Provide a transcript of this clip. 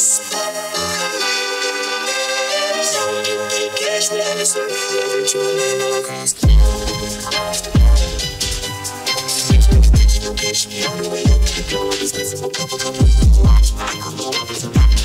Catch me on the way up to the door. This is a couple of